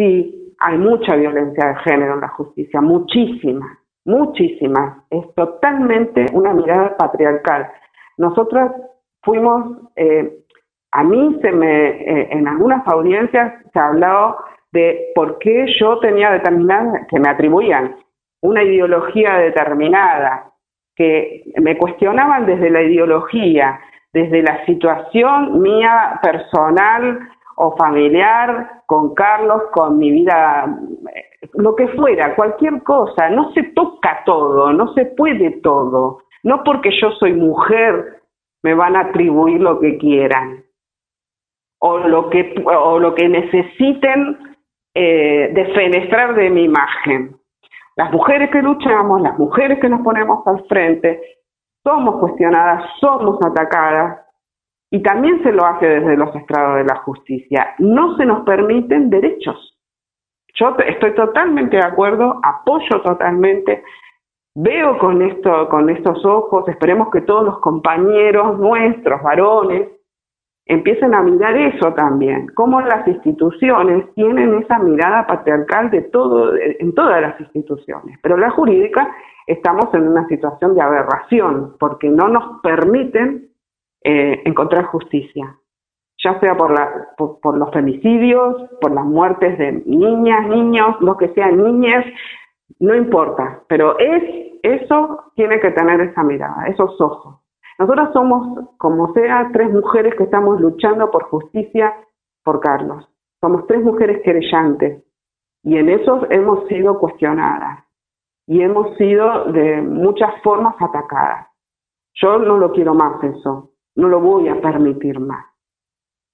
sí hay mucha violencia de género en la justicia, muchísima, muchísima. Es totalmente una mirada patriarcal. Nosotros fuimos, a mí se me, en algunas audiencias se ha hablado de por qué yo tenía determinadas, que me atribuían una ideología determinada, que me cuestionaban desde la ideología, desde la situación mía personal o familiar, con Carlos, con mi vida, lo que fuera, cualquier cosa. No se toca todo, no se puede todo. No porque yo soy mujer me van a atribuir lo que quieran o lo que necesiten defenestrar de mi imagen. Las mujeres que luchamos, las mujeres que nos ponemos al frente, somos cuestionadas, somos atacadas, y también se lo hace desde los estrados de la justicia. No se nos permiten derechos. Yo estoy totalmente de acuerdo, apoyo totalmente, veo con esto, con estos ojos, esperemos que todos los compañeros nuestros, varones, empiecen a mirar eso también, cómo las instituciones tienen esa mirada patriarcal de todo, en todas las instituciones, pero la jurídica estamos en una situación de aberración, porque no nos permiten encontrar justicia, ya sea por los femicidios, por las muertes de niñas, niños, los que sean niñas, no importa, pero eso tiene que tener esa mirada, esos ojos. Nosotras somos, como sea, tres mujeres que estamos luchando por justicia por Carlos. Somos tres mujeres querellantes y en eso hemos sido cuestionadas y hemos sido de muchas formas atacadas. Yo no lo quiero más eso, no lo voy a permitir más,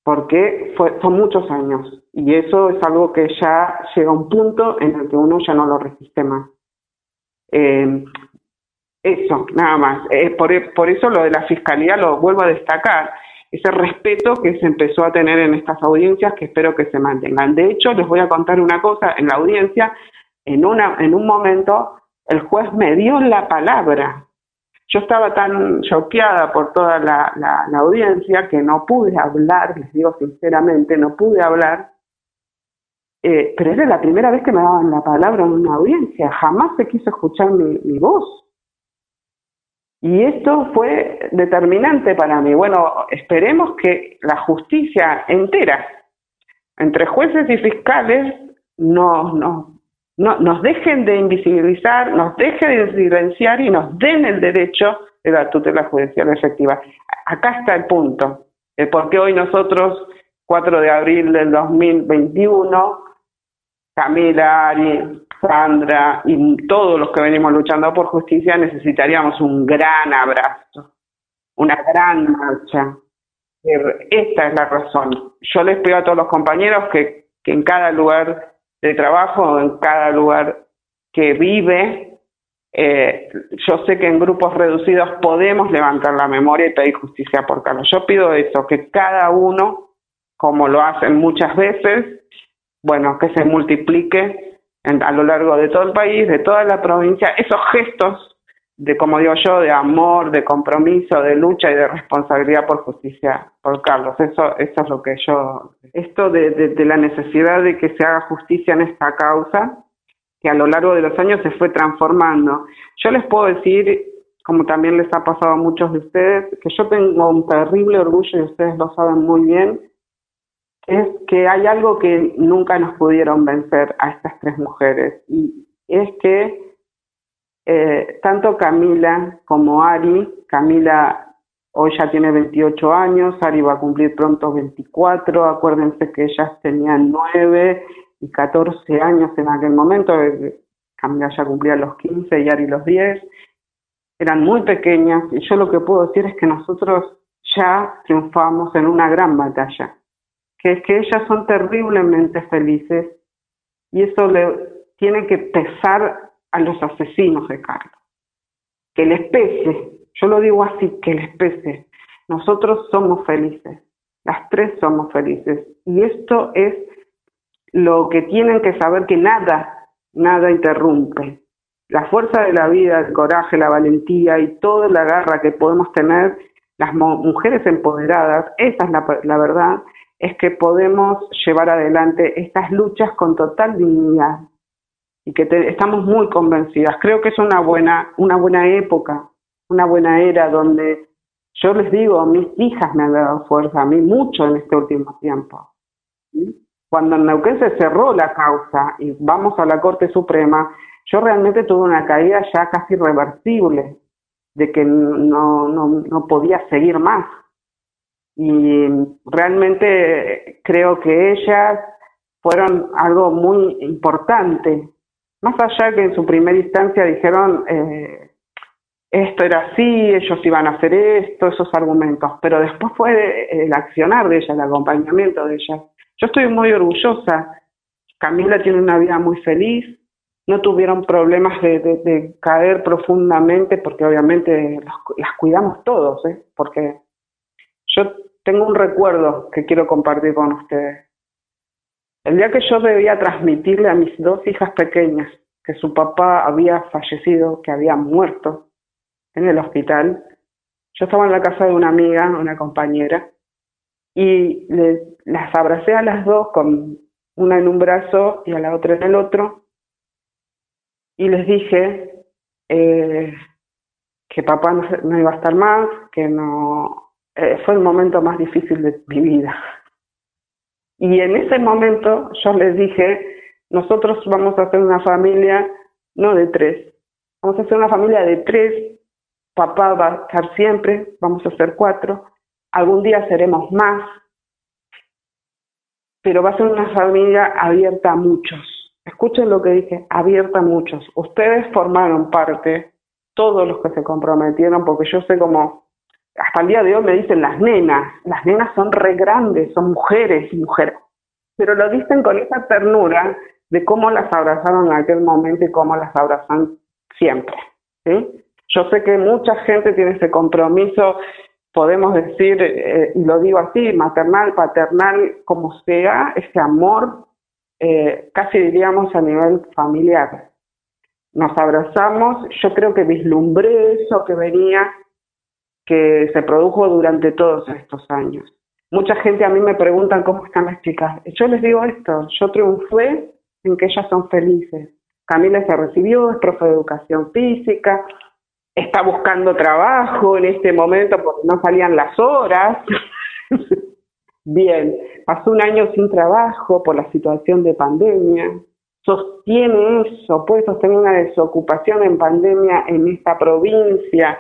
porque son muchos años y eso es algo que ya llega a un punto en el que uno ya no lo resiste más. Eso, nada más. Por eso lo de la Fiscalía lo vuelvo a destacar. Ese respeto que se empezó a tener en estas audiencias que espero que se mantengan. De hecho, les voy a contar una cosa. En la audiencia, en un momento, el juez me dio la palabra. Yo estaba tan choqueada por toda la audiencia que no pude hablar, les digo sinceramente, no pude hablar. Pero era la primera vez que me daban la palabra en una audiencia. Jamás se quiso escuchar mi voz. Y esto fue determinante para mí. Bueno, esperemos que la justicia entera, entre jueces y fiscales, nos dejen de invisibilizar, nos dejen de silenciar y nos den el derecho de la tutela judicial efectiva. Acá está el punto. El por qué hoy nosotros, 4 de abril del 2021, Camila, Ari, Sandra y todos los que venimos luchando por justicia necesitaríamos un gran abrazo, una gran marcha. Esta es la razón. Yo les pido a todos los compañeros que en cada lugar de trabajo, en cada lugar que vive, yo sé que en grupos reducidos podemos levantar la memoria y pedir justicia por Carlos. Yo pido eso, que cada uno, como lo hacen muchas veces, bueno, que se multiplique a lo largo de todo el país, de toda la provincia, esos gestos de, como digo yo, de amor, de compromiso, de lucha y de responsabilidad por justicia, por Carlos. Eso es lo que yo... Esto de la necesidad de que se haga justicia en esta causa, que a lo largo de los años se fue transformando. Yo les puedo decir, como también les ha pasado a muchos de ustedes, que yo tengo un terrible orgullo, y ustedes lo saben muy bien, es que hay algo que nunca nos pudieron vencer a estas tres mujeres, y es que tanto Camila como Ari, Camila hoy ya tiene 28 años, Ari va a cumplir pronto 24, acuérdense que ellas tenían 9 y 14 años en aquel momento, Camila ya cumplía los 15 y Ari los 10, eran muy pequeñas, y yo lo que puedo decir es que nosotros ya triunfamos en una gran batalla, que es que ellas son terriblemente felices y eso le tiene que pesar a los asesinos de Carlos. Que les pese, yo lo digo así, que les pese. Nosotros somos felices, las tres somos felices. Y esto es lo que tienen que saber, que nada interrumpe. La fuerza de la vida, el coraje, la valentía y toda la garra que podemos tener, las mujeres empoderadas, esa es la verdad, es que podemos llevar adelante estas luchas con total dignidad y que estamos muy convencidas. Creo que es una buena época, una buena era donde yo les digo, mis hijas me han dado fuerza a mí mucho en este último tiempo. Cuando en Neuquén se cerró la causa y vamos a la Corte Suprema, yo realmente tuve una caída ya casi irreversible, de que no podía seguir más. Y realmente creo que ellas fueron algo muy importante. Más allá que en su primera instancia dijeron esto era así, ellos iban a hacer esto, esos argumentos, pero después fue el accionar de ellas, el acompañamiento de ellas. Yo estoy muy orgullosa. Camila tiene una vida muy feliz, no tuvieron problemas de caer profundamente, porque obviamente las cuidamos todos, porque yo tengo un recuerdo que quiero compartir con ustedes. El día que yo debía transmitirle a mis dos hijas pequeñas que su papá había fallecido, que había muerto en el hospital, yo estaba en la casa de una amiga, una compañera, y las abracé a las dos, con una en un brazo y a la otra en el otro, y les dije que papá no iba a estar más, que no, fue el momento más difícil de mi vida. Y en ese momento yo les dije, nosotros vamos a hacer una familia, no de tres, vamos a hacer una familia de tres, papá va a estar siempre, vamos a ser cuatro, algún día seremos más, pero va a ser una familia abierta a muchos. Escuchen lo que dije, abierta a muchos. Ustedes formaron parte, todos los que se comprometieron, porque yo sé cómo, hasta el día de hoy me dicen las nenas son re grandes, son mujeres y mujeres, pero lo dicen con esa ternura de cómo las abrazaron en aquel momento y cómo las abrazan siempre, ¿sí? Yo sé que mucha gente tiene ese compromiso, podemos decir, y lo digo así, maternal, paternal, como sea, ese amor, casi diríamos a nivel familiar. Nos abrazamos, yo creo que vislumbré eso que venía, que se produjo durante todos estos años. Mucha gente a mí me preguntan cómo están las chicas. Yo les digo esto, yo triunfé en que ellas son felices. Camila se recibió, es profe de educación física, está buscando trabajo en este momento porque no salían las horas. Bien, pasó un año sin trabajo por la situación de pandemia. Sostiene eso, puede sostener una desocupación en pandemia en esta provincia,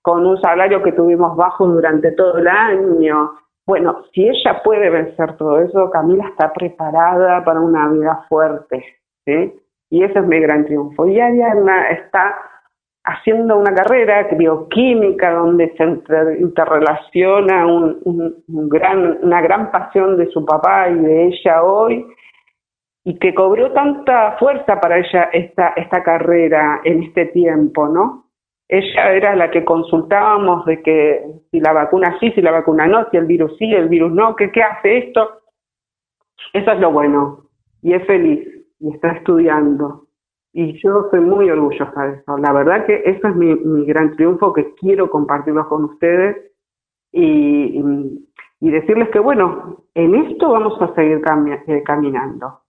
con un salario que tuvimos bajo durante todo el año. Bueno, si ella puede vencer todo eso, Camila está preparada para una vida fuerte, ¿sí? Y ese es mi gran triunfo. Y Ariana está haciendo una carrera bioquímica donde se interrelaciona una gran pasión de su papá y de ella hoy, y que cobró tanta fuerza para ella esta carrera en este tiempo, ¿no? Ella era la que consultábamos de que si la vacuna sí, si la vacuna no, si el virus sí, el virus no, ¿qué hace esto? Eso es lo bueno, y es feliz, y está estudiando. Y yo soy muy orgullosa de eso. La verdad que eso es mi gran triunfo, que quiero compartirlo con ustedes y decirles que, bueno, en esto vamos a seguir caminando.